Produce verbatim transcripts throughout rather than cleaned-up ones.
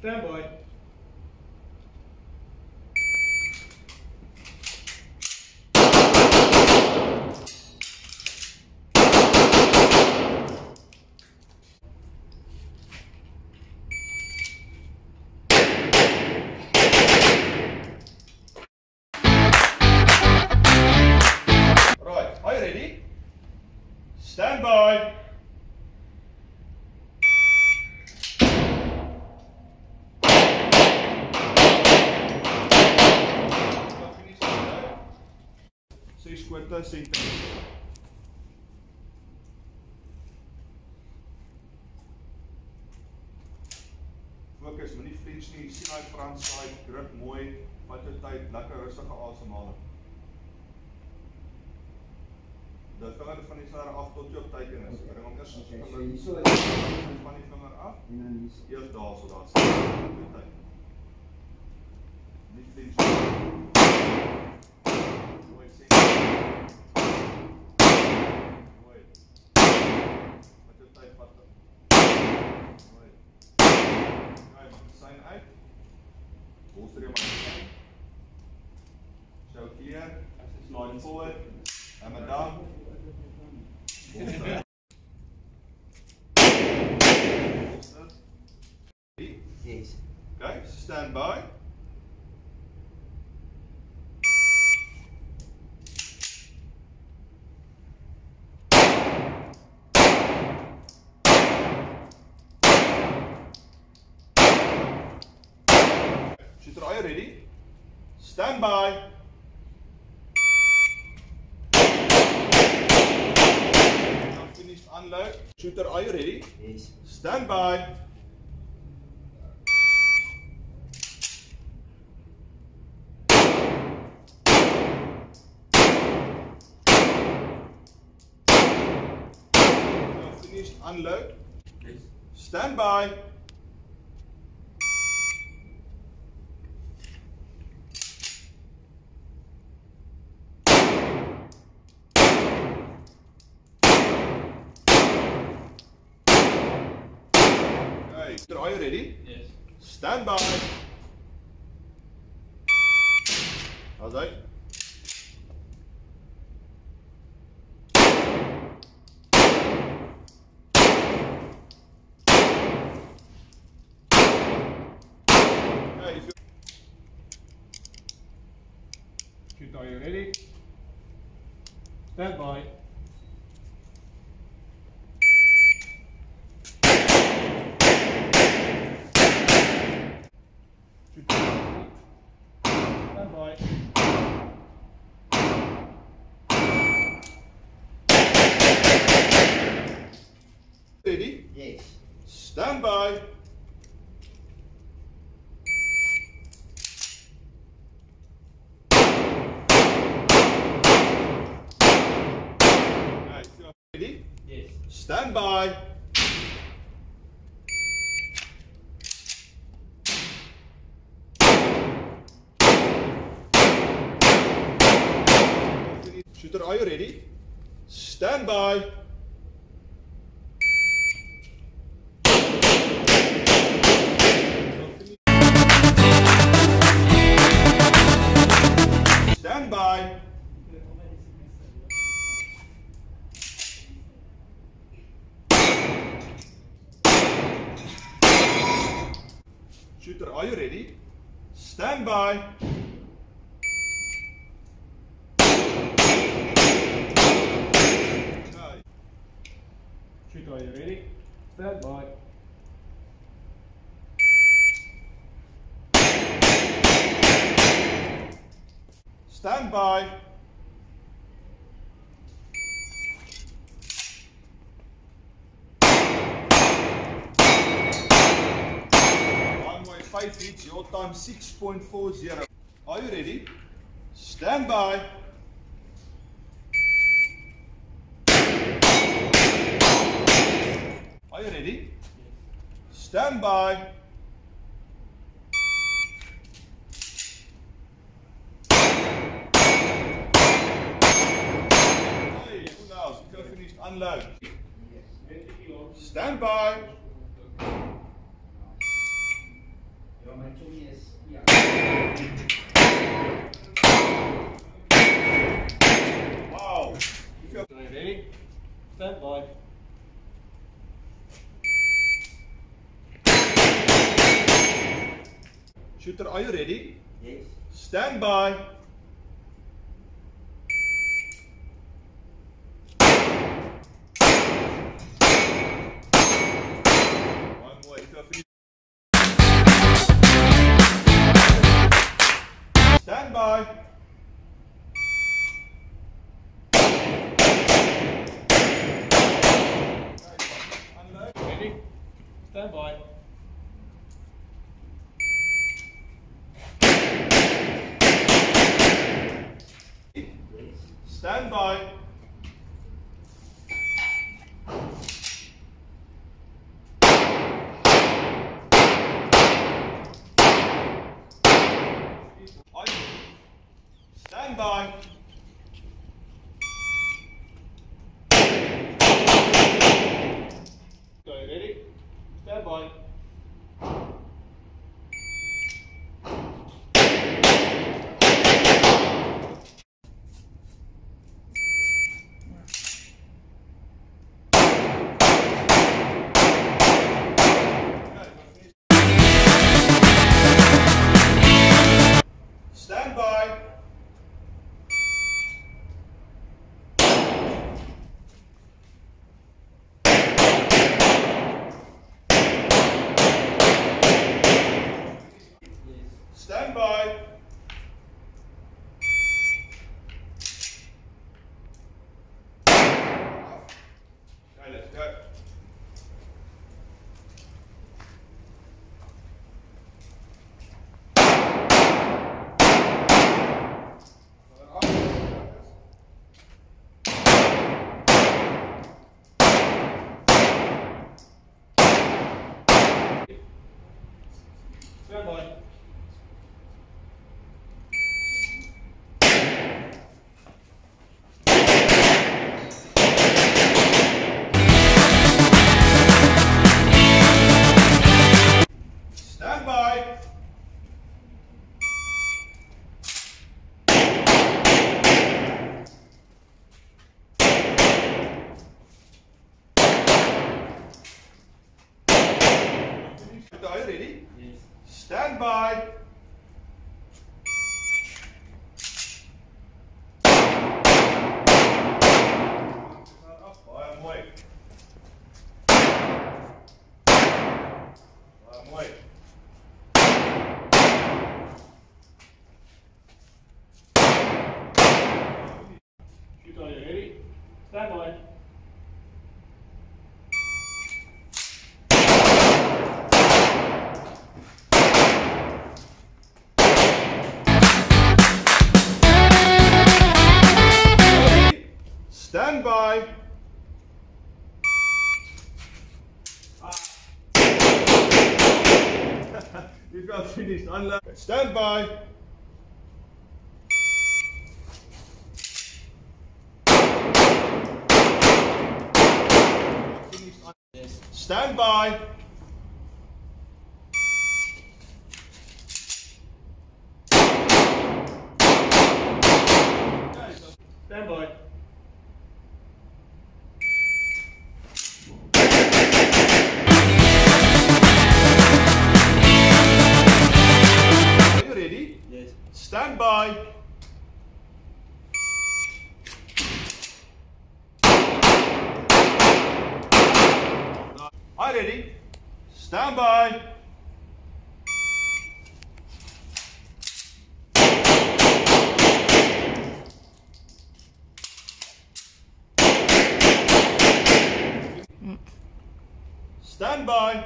Stand by. Right, are you ready? Stand by. seis quartas sem tempo. Focus, moenie flinch nie, sien daai front side, grip mooi, vat jou tyd, lekker rustige asemhaling. Die vinger van die snare af tot jy op teken is. Bring hom eers van die vinger af, eers daar so daar sien. Nie flinch nie. Bolster jou maar. Show keer, slide forward, hammer down. Bolster. Bolster. Yes. Okay, stand by. Shooter, are you ready? Stand by. Not finished, unload. Shooter, are you ready? Yes. Stand by. Not finished, unload. Yes. Stand by. Are you ready? Yes. Stand by. How's that? Okay. Shoot, are you ready? Stand by. Stand by. Ready? Yes. Stand by. Nice. Ready? Yes. Stand by. Shooter, are you ready? Stand by. Stand by. Shooter, are you ready? Stand by. Shooter, are you ready? Stand by. Stand by. one by five hits, your time six point four zero. Are you ready? Stand by. Are you ready? Yes. Stand by. Hey, who knows? Go finished, unload. Yes. Stand by. Stand by. Shooter, are you ready? Yes. Stand by. One more. If you are finished. Stand by. Stand by. Stand by. Stand by. Okay, ready? Stand by. Stand by. Stand by. Okay, let's go. Stand by. Stand by. Are you ready? Yes. Stand by. I'm wait. I'm wait. Shooter, are you ready? Stand by. Stand by. You've got finished. Unload. Stand by. Stand by. Stand by. Stand by. Are you ready? Stand by. Stand by.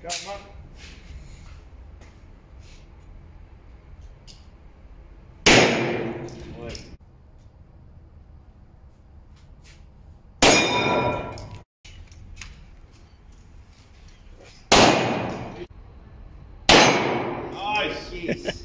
Come on. Nice.